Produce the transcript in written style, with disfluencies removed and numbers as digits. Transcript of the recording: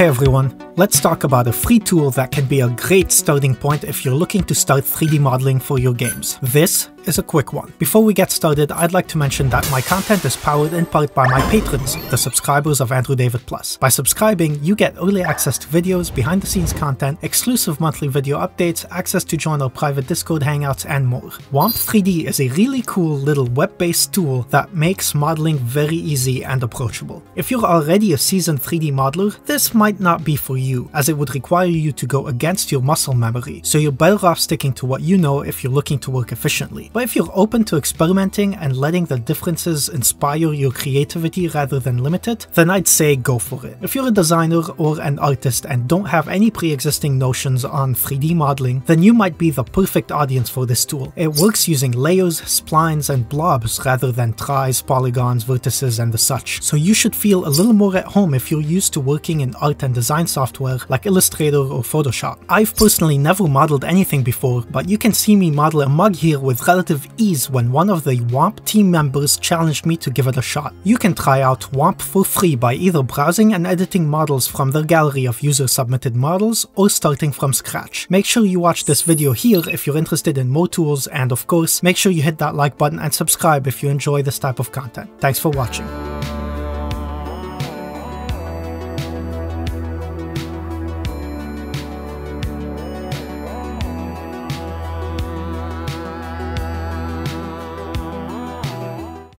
Hey everyone, let's talk about a free tool that can be a great starting point if you're looking to start 3D modeling for your games. This is a quick one. Before we get started, I'd like to mention that my content is powered in part by my patrons, the subscribers of Andrew David Plus. By subscribing, you get early access to videos, behind-the-scenes content, exclusive monthly video updates, access to join our private Discord hangouts, and more. Womp3D is a really cool little web-based tool that makes modeling very easy and approachable. If you're already a seasoned 3D modeler, this might not be for you, as it would require you to go against your muscle memory, so you're better off sticking to what you know if you're looking to work efficiently. But if you're open to experimenting and letting the differences inspire your creativity rather than limit it, then I'd say go for it. If you're a designer or an artist and don't have any pre-existing notions on 3D modeling, then you might be the perfect audience for this tool. It works using layers, splines, and blobs rather than tries, polygons, vertices, and the such, so you should feel a little more at home if you're used to working in art and design software like Illustrator or Photoshop. I've personally never modeled anything before, but you can see me model a mug here with relative ease when one of the Womp team members challenged me to give it a shot. You can try out Womp for free by either browsing and editing models from their gallery of user-submitted models or starting from scratch. Make sure you watch this video here if you're interested in more tools, and of course, make sure you hit that like button and subscribe if you enjoy this type of content. Thanks for watching.